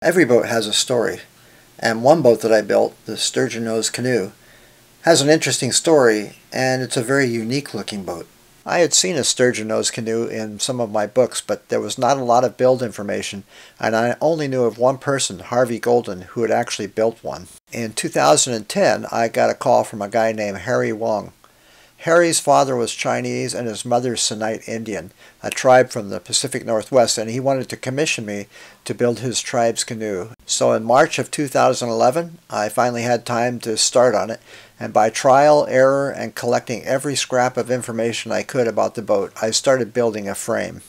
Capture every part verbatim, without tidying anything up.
Every boat has a story, and one boat that I built, the Sturgeon Nose Canoe, has an interesting story, and it's a very unique looking boat. I had seen a Sturgeon Nose Canoe in some of my books, but there was not a lot of build information, and I only knew of one person, Harvey Golden, who had actually built one. In two thousand ten, I got a call from a guy named Harry Wong. Harry's father was Chinese and his mother Sinite Indian, a tribe from the Pacific Northwest, and he wanted to commission me to build his tribe's canoe. So in March of two thousand eleven, I finally had time to start on it, and by trial, error, and collecting every scrap of information I could about the boat, I started building a frame.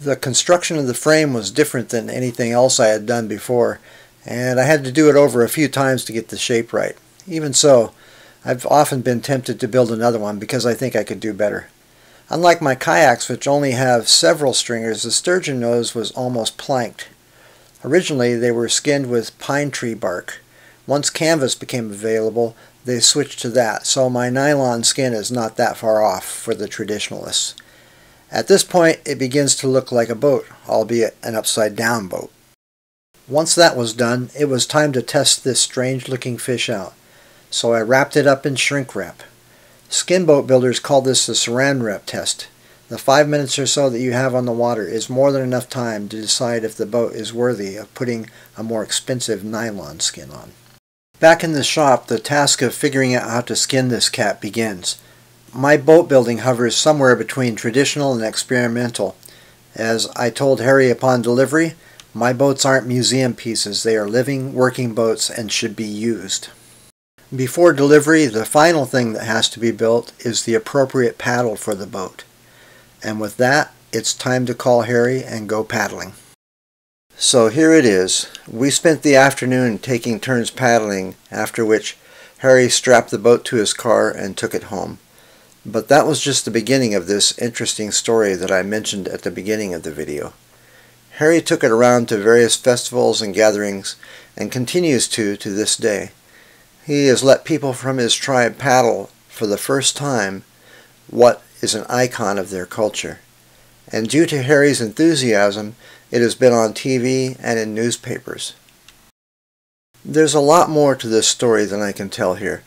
The construction of the frame was different than anything else I had done before, and I had to do it over a few times to get the shape right. Even so, I've often been tempted to build another one because I think I could do better. Unlike my kayaks, which only have several stringers, the Sturgeon Nose was almost planked. Originally, they were skinned with pine tree bark. Once canvas became available, they switched to that, so my nylon skin is not that far off for the traditionalists. At this point, it begins to look like a boat, albeit an upside-down boat. Once that was done, it was time to test this strange-looking fish out. So I wrapped it up in shrink wrap. Skin boat builders call this the saran wrap test. The five minutes or so that you have on the water is more than enough time to decide if the boat is worthy of putting a more expensive nylon skin on. Back in the shop, the task of figuring out how to skin this cat begins. My boat building hovers somewhere between traditional and experimental. As I told Harry upon delivery, my boats aren't museum pieces. They are living, working boats and should be used. Before delivery, the final thing that has to be built is the appropriate paddle for the boat. And with that, it's time to call Harry and go paddling. So here it is. We spent the afternoon taking turns paddling, after which Harry strapped the boat to his car and took it home. But that was just the beginning of this interesting story that I mentioned at the beginning of the video. Harry took it around to various festivals and gatherings, and continues to to this day. He has let people from his tribe paddle, for the first time, what is an icon of their culture. And due to Harry's enthusiasm, it has been on T V and in newspapers. There's a lot more to this story than I can tell here,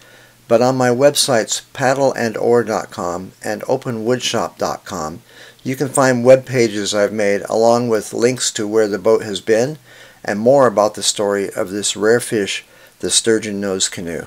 but on my websites Paddle and Oar dot com and Open Wood Shop dot com, you can find web pages I've made along with links to where the boat has been and more about the story of this rare fish, the Sturgeon Nose Canoe.